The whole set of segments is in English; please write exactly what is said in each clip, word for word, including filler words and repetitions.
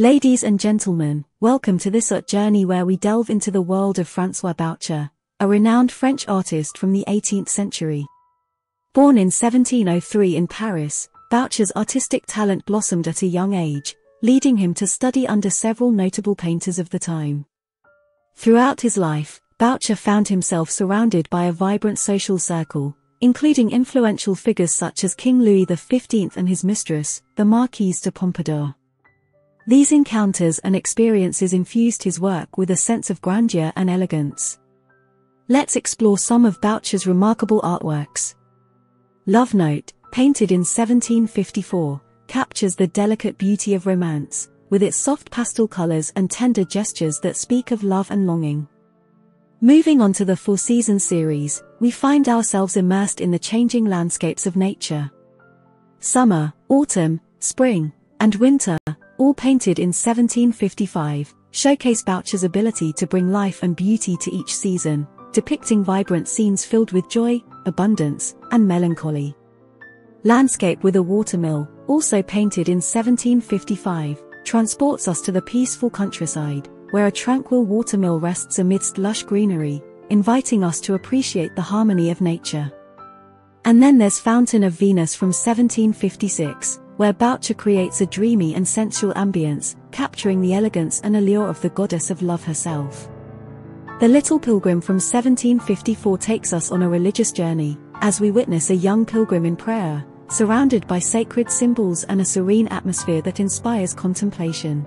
Ladies and gentlemen, welcome to this art journey where we delve into the world of François Boucher, a renowned French artist from the eighteenth century. Born in seventeen oh three in Paris, Boucher's artistic talent blossomed at a young age, leading him to study under several notable painters of the time. Throughout his life, Boucher found himself surrounded by a vibrant social circle, including influential figures such as King Louis the fifteenth and his mistress, the Marquise de Pompadour. These encounters and experiences infused his work with a sense of grandeur and elegance. Let's explore some of Boucher's remarkable artworks. Love Note, painted in seventeen fifty-four, captures the delicate beauty of romance, with its soft pastel colors and tender gestures that speak of love and longing. Moving on to the Four Seasons series, we find ourselves immersed in the changing landscapes of nature. Summer, autumn, spring, and winter, all painted in seventeen fifty-five, showcase Boucher's ability to bring life and beauty to each season, depicting vibrant scenes filled with joy, abundance, and melancholy. Landscape with a Watermill, also painted in seventeen fifty-five, transports us to the peaceful countryside, where a tranquil watermill rests amidst lush greenery, inviting us to appreciate the harmony of nature. And then there's Fountain of Venus from seventeen fifty-six, where Boucher creates a dreamy and sensual ambience, capturing the elegance and allure of the goddess of love herself. The Little Pilgrim from seventeen fifty-four takes us on a religious journey, as we witness a young pilgrim in prayer, surrounded by sacred symbols and a serene atmosphere that inspires contemplation.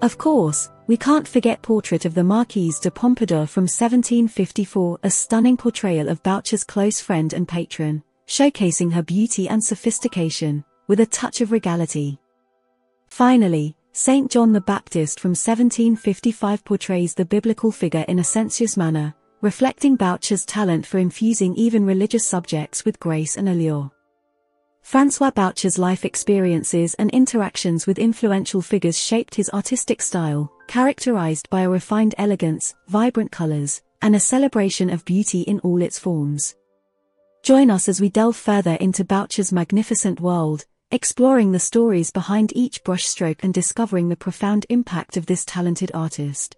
Of course, we can't forget Portrait of the Marquise de Pompadour from seventeen fifty-four, a stunning portrayal of Boucher's close friend and patron, showcasing her beauty and sophistication, with a touch of regality. Finally, Saint John the Baptist from seventeen fifty-five portrays the biblical figure in a sensuous manner, reflecting Boucher's talent for infusing even religious subjects with grace and allure. François Boucher's life experiences and interactions with influential figures shaped his artistic style, characterized by a refined elegance, vibrant colors, and a celebration of beauty in all its forms. Join us as we delve further into Boucher's magnificent world, exploring the stories behind each brushstroke and discovering the profound impact of this talented artist.